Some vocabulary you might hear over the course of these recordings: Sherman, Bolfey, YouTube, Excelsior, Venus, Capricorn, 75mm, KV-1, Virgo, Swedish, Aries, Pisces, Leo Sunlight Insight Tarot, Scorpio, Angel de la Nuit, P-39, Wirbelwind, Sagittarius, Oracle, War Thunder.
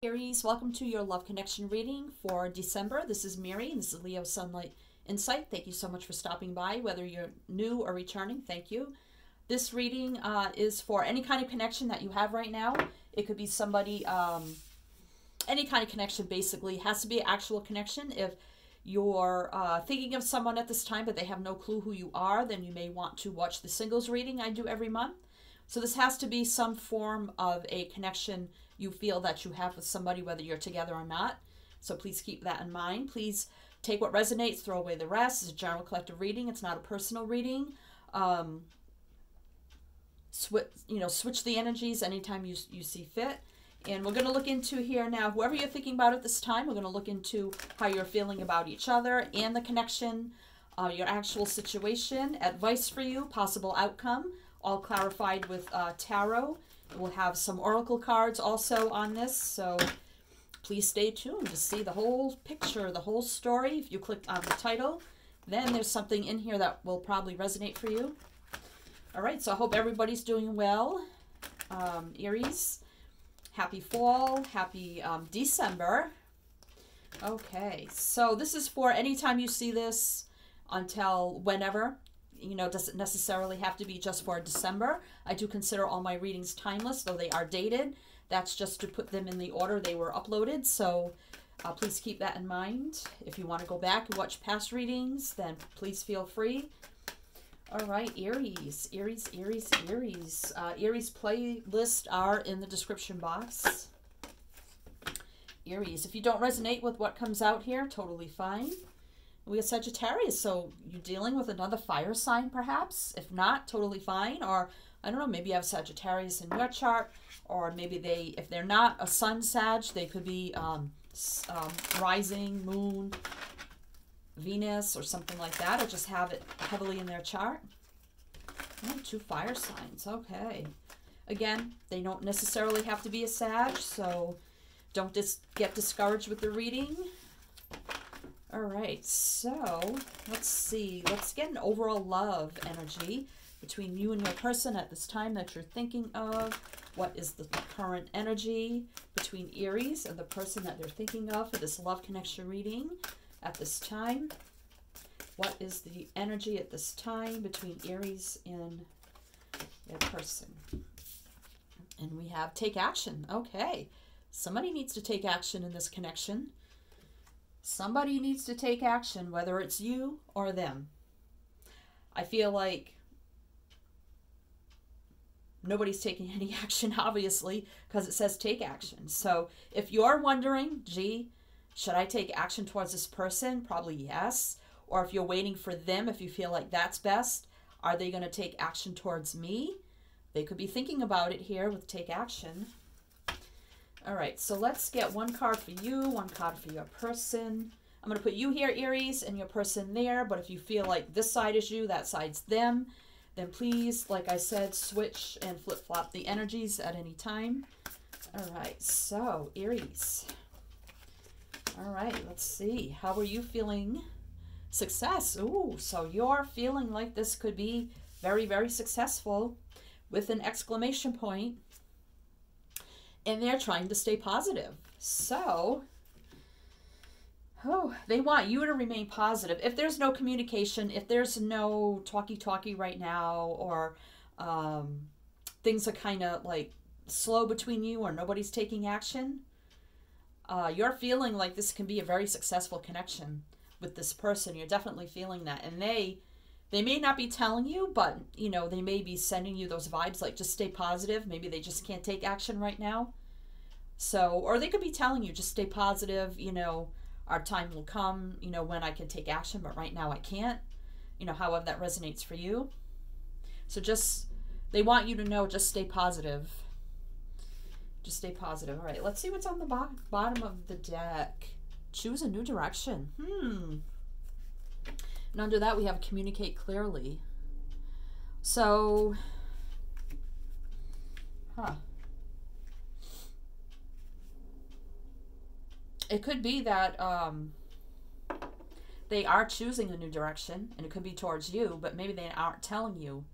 Aries, welcome to your love connection reading for December. This is Mary and this is Leo Sunlight Insight. Thank you so much for stopping by, whether you're new or returning. Thank you. This reading is for any kind of connection that you have right now. It could be somebody, any kind of connection basically. It has to be an actual connection. If you're thinking of someone at this time but they have no clue who you are, then you may want to watch the singles reading I do every month. So this has to be some form of a connection you feel that you have with somebody, whether you're together or not. So please keep that in mind. Please take what resonates, throw away the rest. It's a general collective reading. It's not a personal reading. Switch the energies anytime you see fit. And we're going to look into here now, whoever you're thinking about at this time, we're going to look into how you're feeling about each other and the connection, your actual situation, advice for you, possible outcome, all clarified with tarot. We'll have some Oracle cards also on this, so please stay tuned to see the whole picture, the whole story. If you clicked on the title, then there's something in here that will probably resonate for you. All right, so I hope everybody's doing well. Aries, happy fall, happy December. Okay, so this is for any time you see this until whenever. You know, doesn't necessarily have to be just for December. I do consider all my readings timeless, though they are dated. That's just to put them in the order they were uploaded. So please keep that in mind. If you want to go back and watch past readings, then please feel free. All right, Aries, Aries, Aries, Aries. Aries playlists are in the description box. Aries, if you don't resonate with what comes out here, totally fine. We have Sagittarius, so you're dealing with another fire sign perhaps. If not, totally fine. Or, I don't know, maybe you have Sagittarius in your chart, or maybe they, if they're not a sun Sag, they could be rising, moon, Venus, or something like that, or just have it heavily in their chart. Oh, two fire signs, okay. Again, they don't necessarily have to be a Sag, so don't just get discouraged with the reading. All right, so let's see. Let's get an overall love energy between you and your person at this time that you're thinking of. What is the current energy between Aries and the person that they're thinking of for this love connection reading at this time? What is the energy at this time between Aries and their person? And we have take action. Okay, somebody needs to take action in this connection. Somebody needs to take action, whether it's you or them. I feel like nobody's taking any action, obviously, because it says take action. So if you're wondering, gee, should I take action towards this person? Probably yes. Or if you're waiting for them, if you feel like that's best, are they going to take action towards me? They could be thinking about it here with take action. All right, so let's get one card for you, one card for your person. I'm going to put you here, Aries, and your person there, but if you feel like this side is you, that side's them, then please, like I said, switch and flip-flop the energies at any time. All right, so Aries. All right, let's see. How are you feeling? Success. Ooh, so you're feeling like this could be very, very successful with an exclamation point. And they're trying to stay positive. So, oh, they want you to remain positive. If there's no communication, if there's no talky-talky right now, or things are kind of like slow between you or nobody's taking action, you're feeling like this can be a very successful connection with this person. You're definitely feeling that. And they may not be telling you, but, you know, they may be sending you those vibes, like just stay positive. Maybe they just can't take action right now. So, or they could be telling you, just stay positive, you know, our time will come, you know, when I can take action, but right now I can't, you know, however that resonates for you. So just, they want you to know, just stay positive. Just stay positive. All right, let's see what's on the bottom of the deck. Choose a new direction. And under that, we have communicate clearly. So, it could be that they are choosing a new direction, and it could be towards you, but maybe they aren't telling you.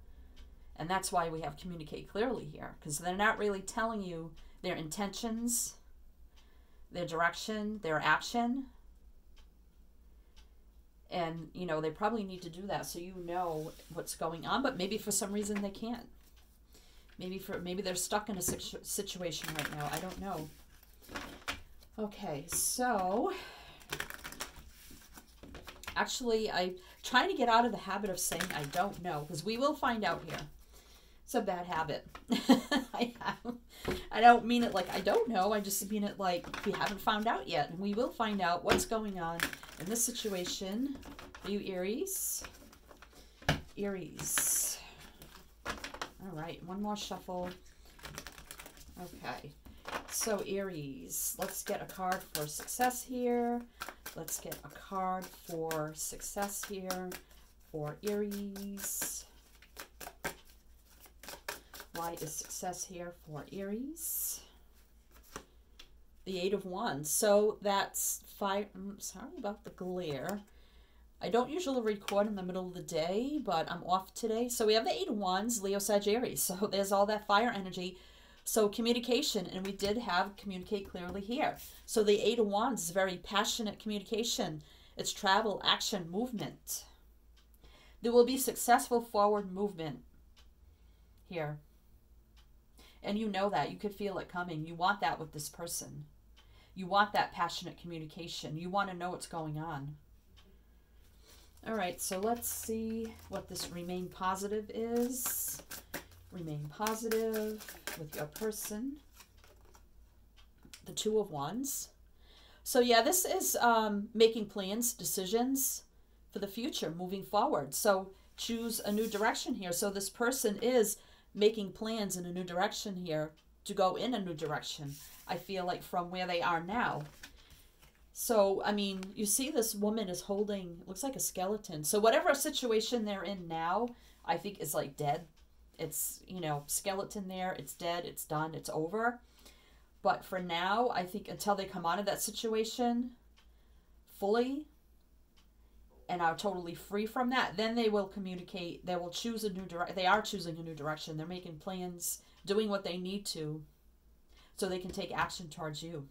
And that's why we have communicate clearly here, because they're not really telling you their intentions. their direction, their action. And, you know, they probably need to do that so you know what's going on. But maybe for some reason they can't. Maybe they're stuck in a situation right now. I don't know. Okay, so actually, I'm trying to get out of the habit of saying I don't know, because we will find out here. It's a bad habit. I don't mean it like I don't know. I just mean it like we haven't found out yet. And we will find out what's going on in this situation. Are you Aries? Aries. All right, one more shuffle. Okay, so Aries, let's get a card for success here. Let's get a card for success here for Aries. Why is success here for Aries? The Eight of Wands. So that's five. I'm sorry about the glare. I don't usually record in the middle of the day, but I'm off today. So we have the Eight of Wands, Leo, Sag, Aries. So there's all that fire energy. So communication, and we did have communicate clearly here. So the Eight of Wands is very passionate communication. It's travel, action, movement. There will be successful forward movement here. And you know that. You could feel it coming. You want that with this person. You want that passionate communication. You want to know what's going on. All right, so let's see what this remain positive is. Remain positive with your person. The Two of Wands. So yeah, this is making plans, decisions for the future, moving forward. So choose a new direction here. So this person is making plans in a new direction here to go in a new direction, I feel like, from where they are now. So, I mean, you see this woman is holding, looks like a skeleton. So whatever situation they're in now, I think is like dead. It's, you know, skeleton there. It's dead. It's done. It's over. But for now, I think until they come out of that situation fully and are totally free from that, then they will communicate. They will choose a new direction. They are choosing a new direction. They're making plans, doing what they need to so they can take action towards you,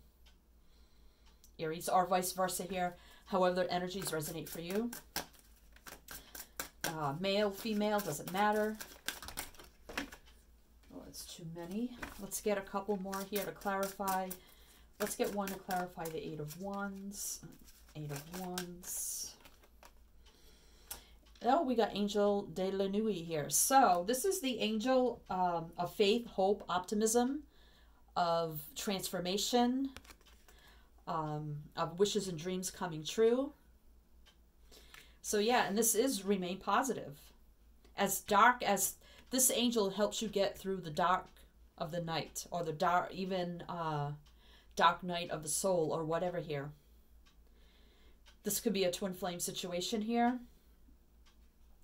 Aries, or vice versa here, however the energies resonate for you. Male, female, doesn't matter. Oh, it's too many. Let's get a couple more here to clarify. Let's get one to clarify the Eight of Wands. Eight of Wands. Oh, we got Angel de la Nuit here. So this is the angel of faith, hope, optimism, of transformation, of wishes and dreams coming true. So yeah, and this is remain positive. As dark as this angel helps you get through the dark of the night, or the dark, even dark night of the soul, or whatever here. This could be a twin flame situation here.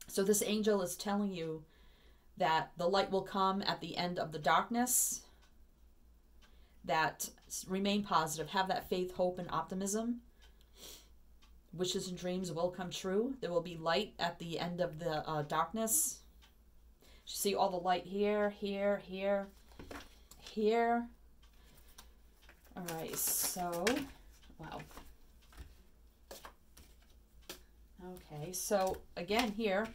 So this angel is telling you that the light will come at the end of the darkness. That remain positive, have that faith, hope, and optimism. Wishes and dreams will come true. There will be light at the end of the darkness. You see all the light here, here, here, here. All right, so, wow. Okay, so again here,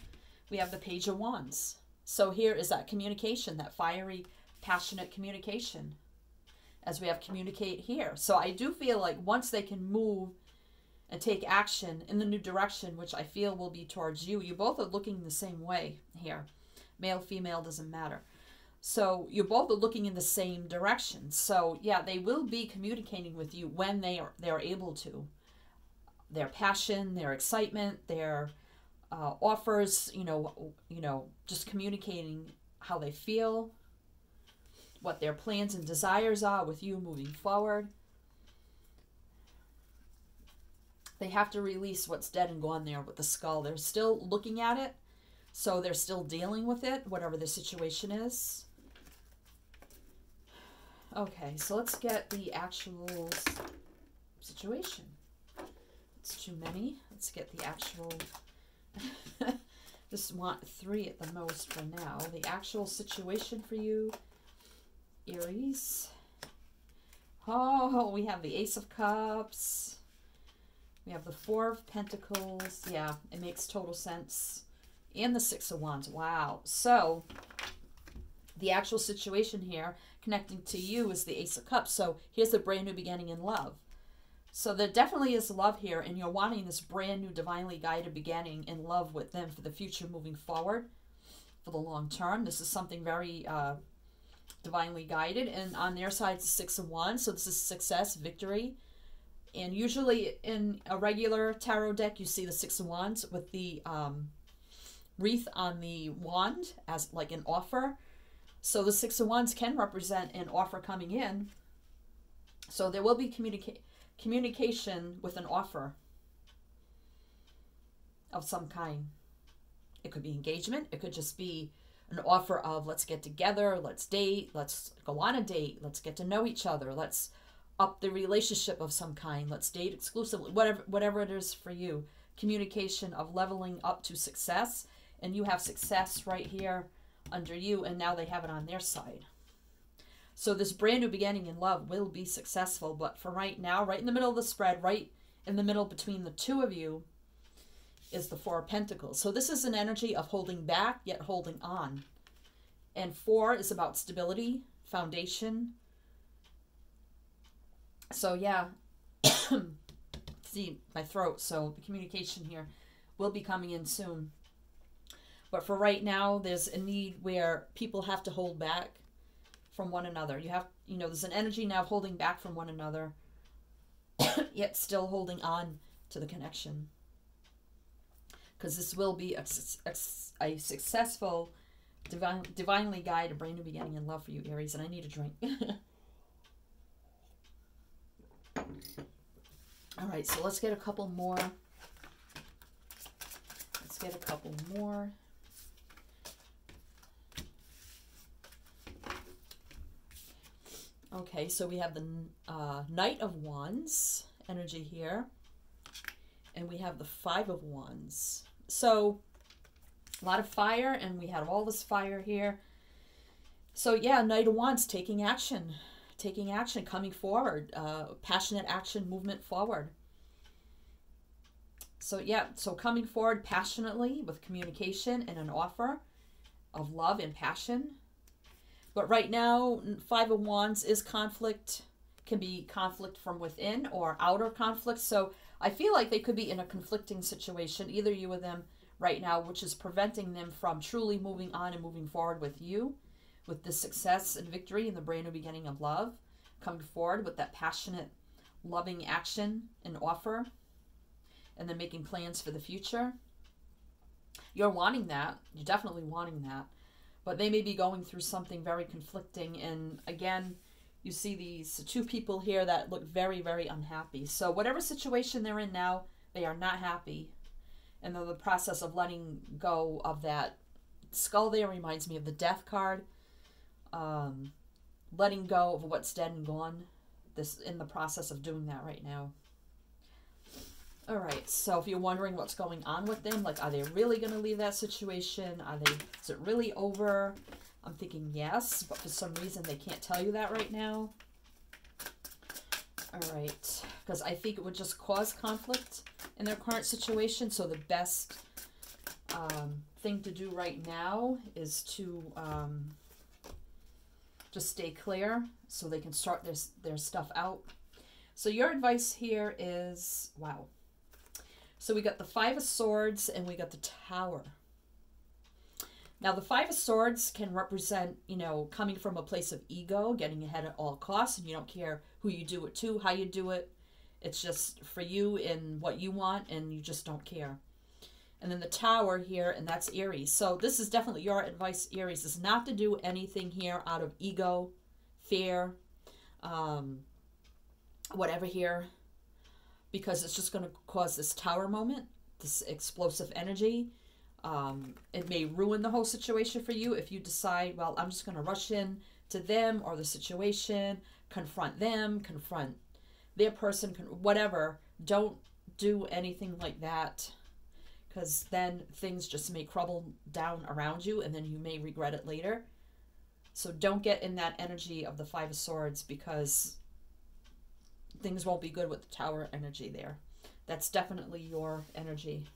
we have the Page of Wands. So here is that communication, that fiery, passionate communication, as we have communicate here. So I do feel like once they can move and take action in the new direction, which I feel will be towards you, you both are looking the same way here. Male, female, doesn't matter. So you both are looking in the same direction. So yeah, they will be communicating with you when they are able to. Their passion, their excitement, their offers, you know, just communicating how they feel, what their plans and desires are with you moving forward. They have to release what's dead and gone there with the skull. They're still looking at it, so they're still dealing with it, whatever the situation is. Okay, so let's get the actual situation. It's too many. Let's get the actual... Just want three at the most for now. The actual situation for you, Aries. Oh, we have the Ace of Cups. We have the Four of Pentacles. Yeah, it makes total sense. And the Six of Wands. Wow. So the actual situation here connecting to you is the Ace of Cups. So here's a brand new beginning in love. So there definitely is love here, and you're wanting this brand new divinely guided beginning in love with them for the future, moving forward for the long term. This is something very divinely guided, and on their side it's the Six of Wands. So this is success, victory. And usually in a regular tarot deck, you see the Six of Wands with the wreath on the wand as like an offer. So the Six of Wands can represent an offer coming in. So there will be communication with an offer of some kind. It could be engagement. It could just be an offer of let's get together, let's date, let's go on a date, let's get to know each other, let's up the relationship of some kind, let's date exclusively, whatever it is for you. Communication of leveling up to success. And you have success right here under you, and now they have it on their side. So this brand new beginning in love will be successful, but for right now, right in the middle of the spread, right in the middle between the two of you is the Four of Pentacles. So this is an energy of holding back yet holding on. And four is about stability, foundation. So yeah, see my throat. So the communication here will be coming in soon. But for right now, there's a need where people have to hold back from one another. You have, you know, there's an energy now of holding back from one another, yet still holding on to the connection. Because this will be a successful, divinely guided, brand new beginning in love for you, Aries. And I need a drink. All right, so let's get a couple more. Let's get a couple more. Okay, so we have the Knight of Wands energy here, and we have the Five of Wands. So a lot of fire, and we had all this fire here. So yeah, Knight of Wands, taking action, coming forward, passionate action, movement forward. So yeah, so coming forward passionately with communication and an offer of love and passion. But right now, Five of Wands is conflict, can be conflict from within or outer conflict. So I feel like they could be in a conflicting situation, either you or them right now, which is preventing them from truly moving on and moving forward with you, with the success and victory and the brand new beginning of love, coming forward with that passionate, loving action and offer, and then making plans for the future. You're wanting that. You're definitely wanting that. But they may be going through something very conflicting. And again, you see these two people here that look very, very unhappy. So whatever situation they're in now, they are not happy. And the process of letting go of that skull there reminds me of the Death card. Letting go of what's dead and gone. This in the process of doing that right now. All right, so if you're wondering what's going on with them, like, are they really going to leave that situation? Is it really over? I'm thinking yes, but for some reason they can't tell you that right now. All right, because I think it would just cause conflict in their current situation. So the best thing to do right now is to just stay clear so they can sort their stuff out. So your advice here is, wow. So we got the Five of Swords and we got the Tower. Now the Five of Swords can represent, you know, coming from a place of ego, getting ahead at all costs, and you don't care who you do it to, how you do it. It's just for you and what you want, and you just don't care. And then the Tower here, and that's Aries. So this is definitely your advice, Aries, is not to do anything here out of ego, fear, whatever here, because it's just going to cause this tower moment, this explosive energy. It may ruin the whole situation for you if you decide, well, I'm just going to rush in to them or the situation, confront them, confront their person, whatever. Don't do anything like that, because then things just may crumble down around you, and then you may regret it later. So don't get in that energy of the Five of Swords, because things won't be good with the Tower energy there. That's definitely your energy.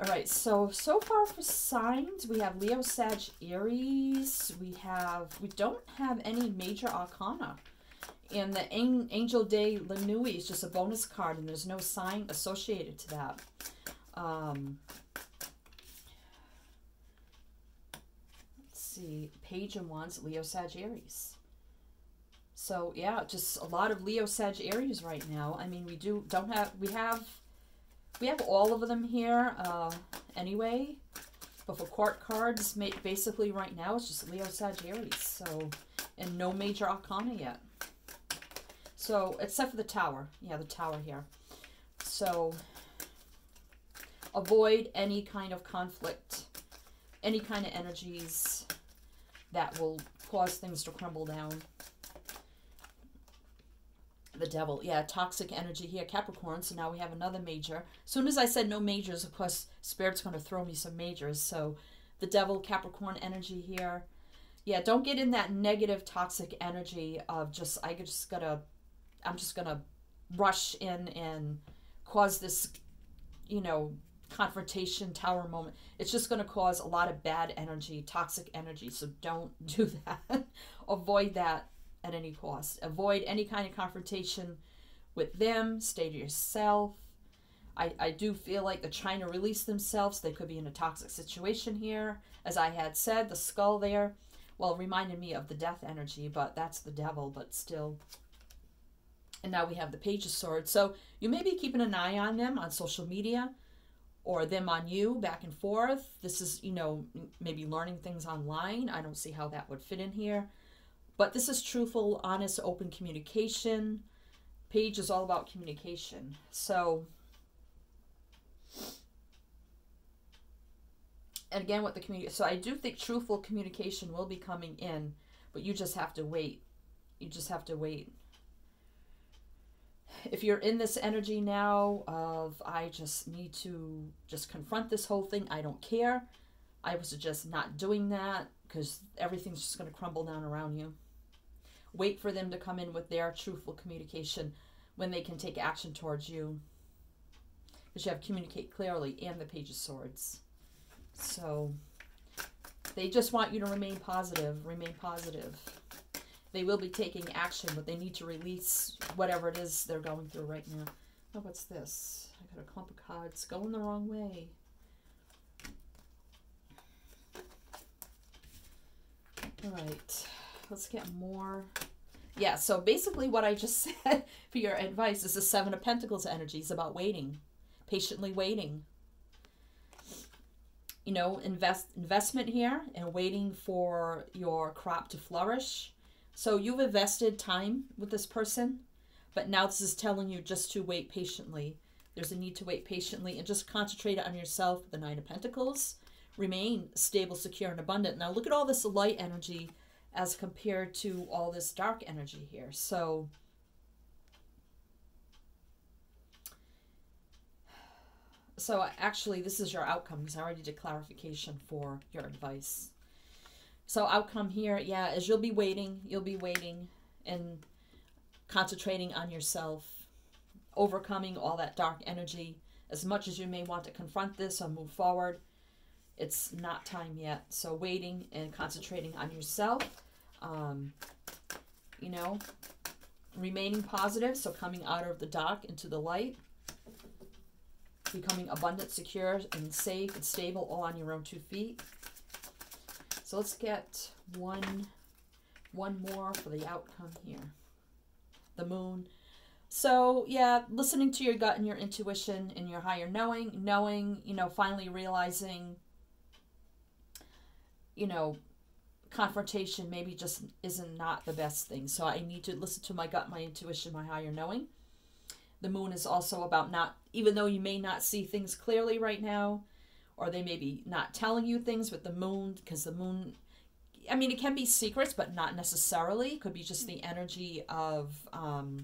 All right, so far for signs, we have Leo, Sag, Aries. We don't have any major arcana. And the Angel de la Nuit is just a bonus card, and there's no sign associated to that. Let's see, Page and Wands, Leo, Sag, Aries. So yeah, just a lot of Leo, Sag, Aries right now. I mean, we have all of them here anyway. But for court cards, basically right now it's just Leo, Sag, Aries. So, and no major arcana yet. So except for the Tower, yeah, the Tower here. So avoid any kind of conflict, any kind of energies that will cause things to crumble down. The Devil, yeah, toxic energy here, Capricorn. So now we have another major. As soon as I said no majors, of course, Spirit's going to throw me some majors. So the Devil, Capricorn energy here. Yeah, don't get in that negative, toxic energy of just, I'm just going to rush in and cause this, you know, confrontation Tower moment. It's just going to cause a lot of bad energy, toxic energy. So don't do that. Avoid that at any cost. Avoid any kind of confrontation with them. Stay to yourself. I do feel like they're trying to release themselves. They could be in a toxic situation here. As I had said, the skull there, well, reminded me of the death energy, but that's the Devil, but still. And now we have the Page of Swords. So you may be keeping an eye on them on social media or them on you, back and forth. This is, you know, maybe learning things online. I don't see how that would fit in here. But this is truthful, honest, open communication. Page is all about communication. So, and again, with the community, so I do think truthful communication will be coming in, but you just have to wait. You just have to wait. If you're in this energy now of, I just need to just confront this whole thing, I don't care, I would suggest not doing that, because everything's just going to crumble down around you. Wait for them to come in with their truthful communication when they can take action towards you. Because you have communicate clearly and the Page of Swords. So they just want you to remain positive. Remain positive. They will be taking action, but they need to release whatever it is they're going through right now. Oh, what's this? I got a clump of cards going the wrong way. All right, let's get more. Yeah, so basically what I just said for your advice is the Seven of Pentacles energy. It's about waiting, patiently waiting. You know, investment here and waiting for your crop to flourish. So you've invested time with this person, but now this is telling you just to wait patiently. There's a need to wait patiently and just concentrate on yourself. The Nine of Pentacles. Remain stable, secure, and abundant. Now look at all this light energy as compared to all this dark energy here. So actually this is your outcome, because I already did clarification for your advice. So outcome here, yeah, is you'll be waiting and concentrating on yourself, overcoming all that dark energy. As much as you may want to confront this or move forward, it's not time yet. So waiting and concentrating on yourself, you know, remaining positive. So coming out of the dark into the light, becoming abundant, secure, and safe and stable, all on your own two feet. So let's get one more for the outcome here, the Moon. So yeah, listening to your gut and your intuition and your higher knowing, you know, finally realizing, you know, confrontation maybe just not the best thing. So I need to listen to my gut, my intuition, my higher knowing. The Moon is also about not, even though you may not see things clearly right now, or they may be not telling you things with the Moon, because the Moon, I mean, it can be secrets, but not necessarily. It could be just the energy of, you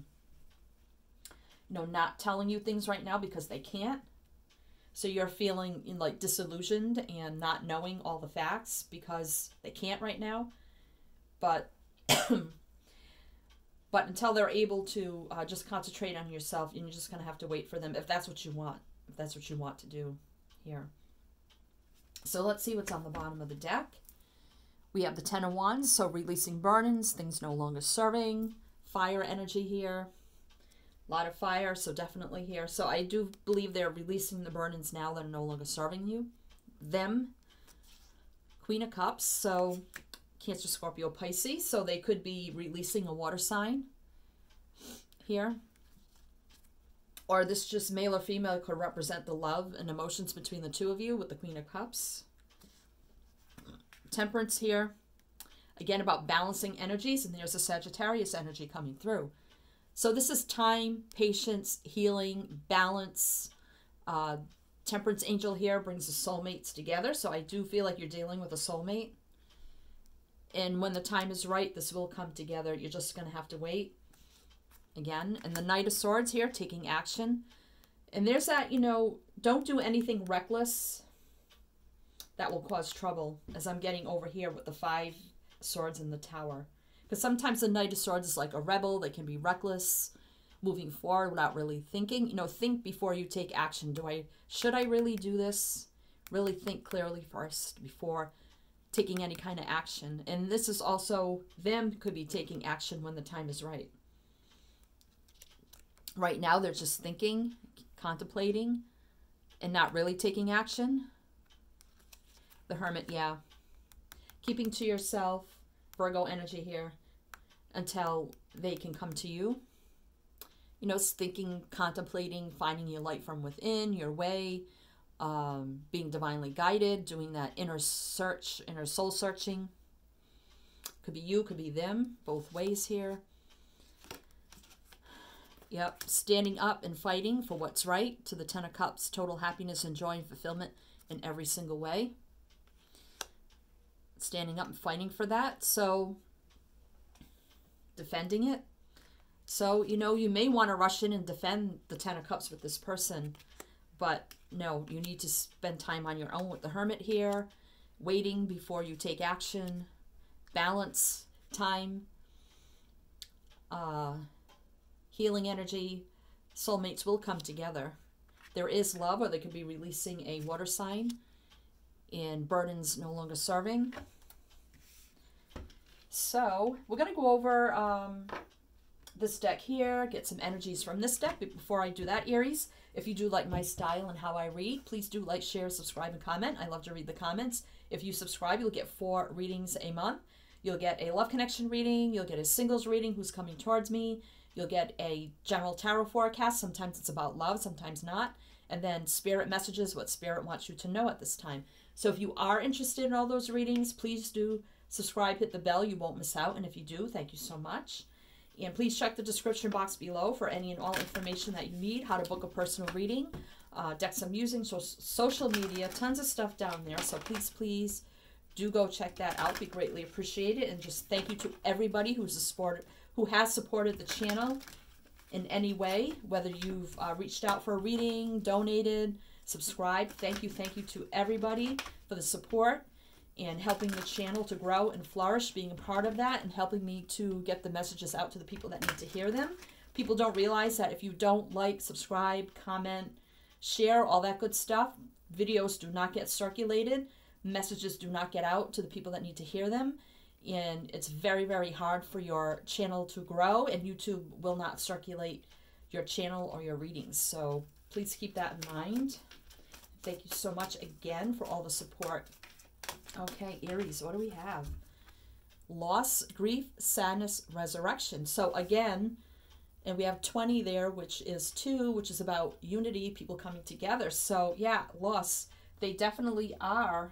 know, not telling you things right now because they can't. So you're feeling like disillusioned and not knowing all the facts because they can't right now. But But until they're able to just concentrate on yourself, and you're just going to have to wait for them if that's what you want. If that's what you want to do here. So let's see what's on the bottom of the deck. We have the 10 of Wands, so releasing burdens, things no longer serving, fire energy here. A lot of fire, so definitely here. So I do believe they're releasing the burdens now that are no longer serving you. Them. Queen of Cups, so Cancer, Scorpio, Pisces. So they could be releasing a water sign here. Or this just male or female could represent the love and emotions between the two of you with the Queen of Cups. Temperance here. Again, about balancing energies, and there's a Sagittarius energy coming through. So this is time, patience, healing, balance. Temperance angel here brings the soulmates together. So I do feel like you're dealing with a soulmate. And when the time is right, this will come together. You're just going to have to wait again. And the Knight of Swords here, taking action. And there's that, you know, don't do anything reckless that will cause trouble, as I'm getting over here with the 5 Swords in the Tower. Because sometimes the Knight of Swords is like a rebel. They can be reckless, moving forward without really thinking. You know, think before you take action. Should I really do this? Really think clearly first before taking any kind of action. And this is also, them could be taking action when the time is right. Right now, they're just thinking, contemplating, and not really taking action. The Hermit, yeah. Keeping to yourself. Virgo energy here until they can come to you. You know, thinking, contemplating, finding your light from within, your way, being divinely guided, doing that inner search, inner soul searching. Could be you, could be them, both ways here. Yep, standing up and fighting for what's right to the 10 of Cups, total happiness and joy and fulfillment in every single way. Standing up and fighting for that, so defending it. So, you know, you may want to rush in and defend the 10 of Cups with this person, but no, you need to spend time on your own with the Hermit here, waiting before you take action, balance, time, healing energy. Soulmates will come together. There is love, or they could be releasing a water sign. And burdens no longer serving. So we're going to go over this deck here, get some energies from this deck. But before I do that, Aries, if you do like my style and how I read, please do like, share, subscribe, and comment. I love to read the comments. If you subscribe, you'll get 4 readings a month. You'll get a love connection reading. You'll get a singles reading, who's coming towards me. You'll get a general tarot forecast. Sometimes it's about love, sometimes not. And then spirit messages, what spirit wants you to know at this time. So if you are interested in all those readings, please do subscribe, hit the bell. You won't miss out. And if you do, thank you so much. And please check the description box below for any and all information that you need, how to book a personal reading, decks I'm using, social media, tons of stuff down there. So please, please do go check that out. Be greatly appreciated. And just thank you to everybody who has supported the channel in any way, whether you've reached out for a reading, donated, subscribe. Thank you to everybody for the support and helping the channel to grow and flourish, being a part of that and helping me to get the messages out to the people that need to hear them. People don't realize that if you don't like, subscribe, comment, share, all that good stuff, videos do not get circulated, messages do not get out to the people that need to hear them. And it's very, very hard for your channel to grow, and YouTube will not circulate your channel or your readings. So please keep that in mind. Thank you so much again for all the support. Okay, Aries, what do we have? Loss, grief, sadness, resurrection. So again, and we have 20 there, which is 2, which is about unity, people coming together. So yeah, loss. They definitely are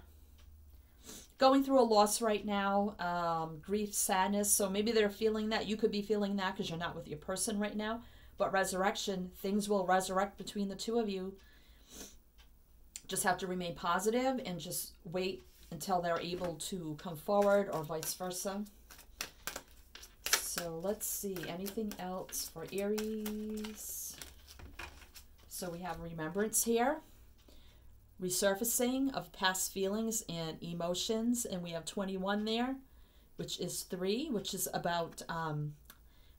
going through a loss right now, grief, sadness. So maybe they're feeling that. You could be feeling that because you're not with your person right now. But resurrection, things will resurrect between the two of you. Just have to remain positive and just wait until they're able to come forward, or vice versa. So let's see, anything else for Aries? So we have remembrance here, resurfacing of past feelings and emotions. And we have 21 there, which is 3, which is about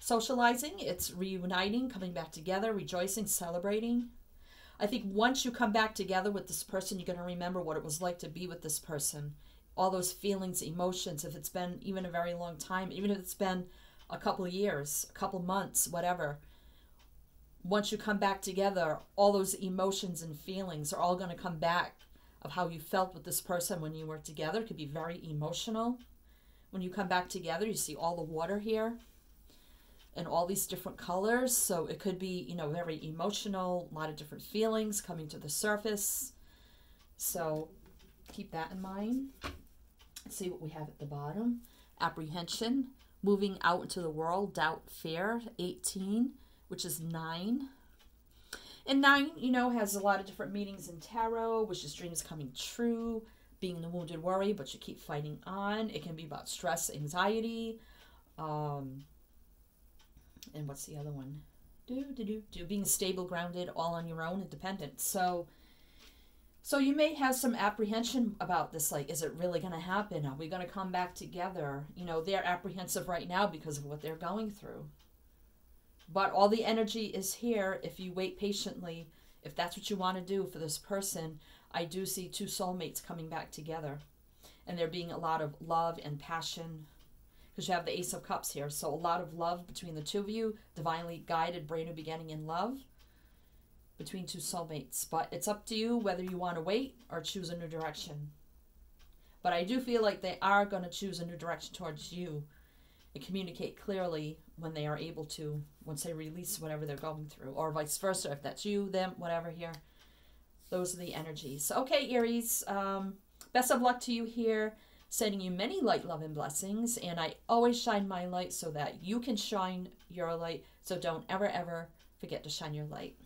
Socializing, it's reuniting, coming back together, rejoicing, celebrating. I think once you come back together with this person, you're going to remember what it was like to be with this person. All those feelings, emotions, if it's been even a very long time, even if it's been a couple of years, a couple months, whatever. Once you come back together, all those emotions and feelings are all going to come back of how you felt with this person when you were together. It could be very emotional. When you come back together, you see all the water here and all these different colors. So it could be, you know, very emotional, a lot of different feelings coming to the surface. So keep that in mind. Let's see what we have at the bottom. Apprehension, moving out into the world, doubt, fear, 18, which is 9. And 9, you know, has a lot of different meanings in tarot, which is dreams coming true, being the wounded warrior, but you keep fighting on. It can be about stress, anxiety, and what's the other one? Being stable, grounded, all on your own, independent. So you may have some apprehension about this, like, is it really going to happen? Are we going to come back together? You know, they're apprehensive right now because of what they're going through. But all the energy is here if you wait patiently, if that's what you want to do for this person. I do see 2 soulmates coming back together, and there being a lot of love and passion, because you have the Ace of Cups here. So a lot of love between the 2 of you, divinely guided, brand new beginning in love between 2 soulmates. But it's up to you whether you want to wait or choose a new direction. But I do feel like they are going to choose a new direction towards you and communicate clearly when they are able to, once they release whatever they're going through, or vice versa, if that's you, them, whatever here. Those are the energies. Okay, Aries, best of luck to you here. Sending you many light, love, and blessings. And I always shine my light so that you can shine your light. So don't ever, ever forget to shine your light.